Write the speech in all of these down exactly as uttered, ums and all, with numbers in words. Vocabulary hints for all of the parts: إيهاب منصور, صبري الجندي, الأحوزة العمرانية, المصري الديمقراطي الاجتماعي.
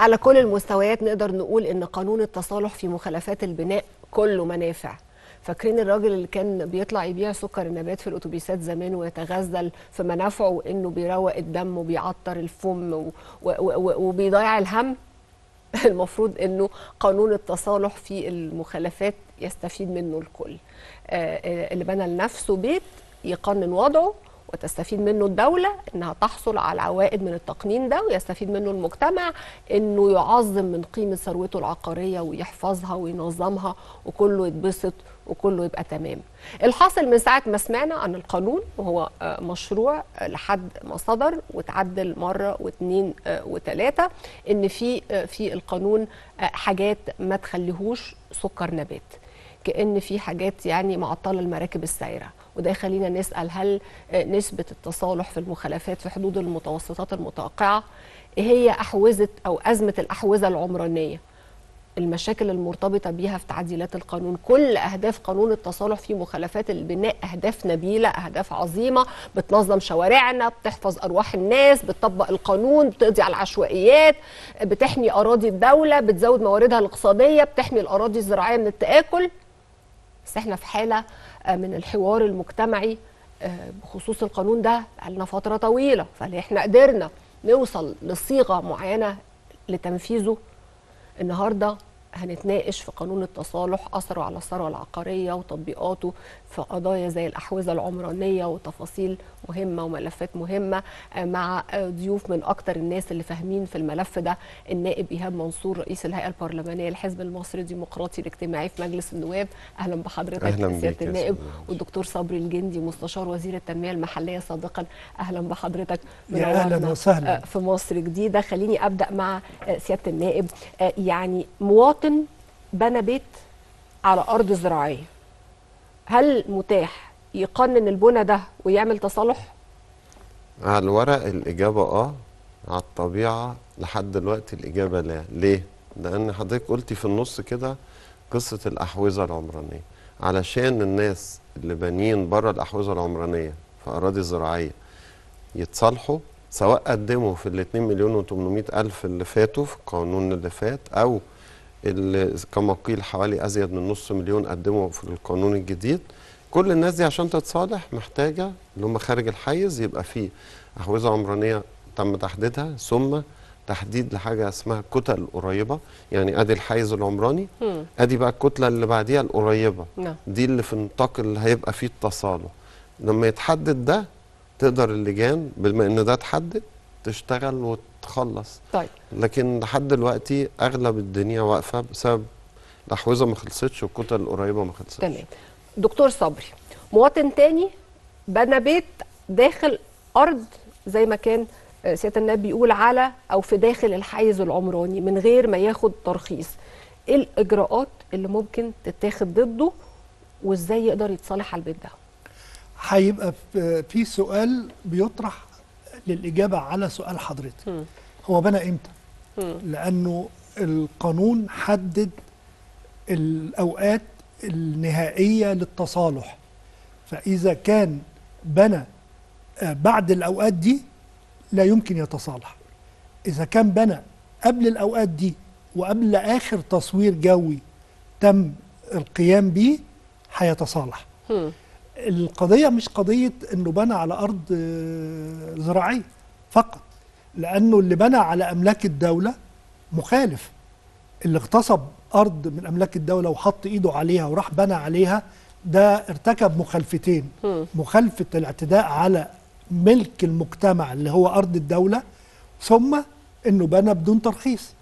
على كل المستويات نقدر نقول ان قانون التصالح في مخالفات البناء كله منافع. فاكرين الراجل اللي كان بيطلع يبيع سكر النبات في الاتوبيسات زمان ويتغزل في منافعه، وانه بيروق الدم وبيعطر الفم وبيضيع الهم؟ المفروض انه قانون التصالح في المخالفات يستفيد منه الكل. اللي بنى لنفسه بيت يقنن وضعه وتستفيد منه الدولة انها تحصل على عوائد من التقنين ده، ويستفيد منه المجتمع انه يعظم من قيمة ثروته العقارية ويحفظها وينظمها، وكله يتبسط وكله يبقى تمام. الحاصل من ساعة ما سمعنا عن القانون وهو مشروع لحد ما صدر وتعدل مرة واثنين وثلاثة، ان في في القانون حاجات ما تخليهوش سكر نبات، كأن في حاجات يعني معطلة المراكب السايرة. وده يخلينا نسأل، هل نسبة التصالح في المخالفات في حدود المتوسطات المتوقعة؟ إيه هي أحوزة أو أزمة الأحوزة العمرانية؟ المشاكل المرتبطة بيها في تعديلات القانون. كل أهداف قانون التصالح في مخالفات البناء أهداف نبيلة، أهداف عظيمة، بتنظم شوارعنا، بتحفظ أرواح الناس، بتطبق القانون، بتقضي على العشوائيات، بتحمي أراضي الدولة، بتزود مواردها الاقتصادية، بتحمي الأراضي الزراعية من التآكل. بس احنا في حالة من الحوار المجتمعي بخصوص القانون ده بقالنا فترة طويلة، فهل احنا قدرنا نوصل لصيغة معينة لتنفيذه؟ النهاردة هنتناقش في قانون التصالح، أثره على الثروة العقارية وتطبيقاته في قضايا زي الأحوزة العمرانية وتفاصيل مهمة وملفات مهمة، مع ضيوف من أكتر الناس اللي فاهمين في الملف ده، النائب إيهاب منصور رئيس الهيئة البرلمانية الحزب المصري الديمقراطي الاجتماعي في مجلس النواب. أهلا بحضرتك سيادة النائب. والدكتور صبري الجندي مستشار وزير التنمية المحلية سابقا. أهلا بحضرتك، أهلا وسهلا في مصر جديدة. خليني أبدأ مع سيادة النائب، يعني مواطن بنى بيت على أرض زراعية، هل متاح يقنن البنى ده ويعمل تصالح؟ على الورق الإجابة آه، على الطبيعة لحد دلوقتي الإجابة لا. ليه؟ لأن حضرتك قلتي في النص كده قصة الأحوزة العمرانية، علشان الناس اللي بانيين بره الأحوزة العمرانية في أراضي زراعية يتصالحوا، سواء قدموا في ال اتنين مليون وتمنمية ألف اللي فاتوا في القانون اللي فات، أو اللي كما قيل حوالي أزيد من نص مليون قدموا في القانون الجديد. كل الناس دي عشان تتصالح محتاجة اللي هم خارج الحيز يبقى فيه أحوزة عمرانية تم تحديدها، ثم تحديد لحاجة اسمها كتل قريبة. يعني أدي الحيز العمراني، أدي بقى الكتلة اللي بعديها القريبة، دي اللي في النطاق اللي هيبقى فيه التصالح. لما يتحدد ده تقدر اللجان بما إن ده اتحدد تشتغل وتخلص. طيب، لكن لحد دلوقتي اغلب الدنيا واقفه بسبب الاحوزه ما خلصتش والكتل القريبه ما خلصتش. تمام. دكتور صبري، مواطن تاني بنى بيت داخل ارض زي ما كان سياده النائب بيقول على او في داخل الحيز العمراني من غير ما ياخد ترخيص، ايه الاجراءات اللي ممكن تتاخد ضده وازاي يقدر يتصالح على البيت ده؟ هيبقى في سؤال بيطرح للإجابة على سؤال حضرتك. م. هو بنى إمتى؟ م. لأنه القانون حدد الأوقات النهائية للتصالح، فإذا كان بنى بعد الأوقات دي لا يمكن يتصالح. إذا كان بنى قبل الأوقات دي وقبل آخر تصوير جوي تم القيام بيه هيتصالح. م. القضية مش قضية انه بنى على ارض زراعية فقط، لانه اللي بنى على املاك الدولة مخالف. اللي اغتصب ارض من املاك الدولة وحط ايده عليها وراح بنى عليها ده ارتكب مخالفتين، مخالفة الاعتداء على ملك المجتمع اللي هو ارض الدولة، ثم انه بنى بدون ترخيص.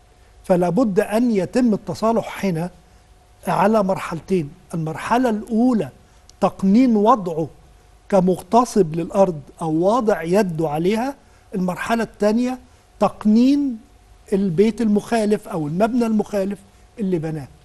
فلا بد ان يتم التصالح هنا على مرحلتين. المرحلة الاولى تقنين وضعه كمغتصب للأرض أو واضع يده عليها. المرحلة الثانية تقنين البيت المخالف أو المبنى المخالف اللي بناه.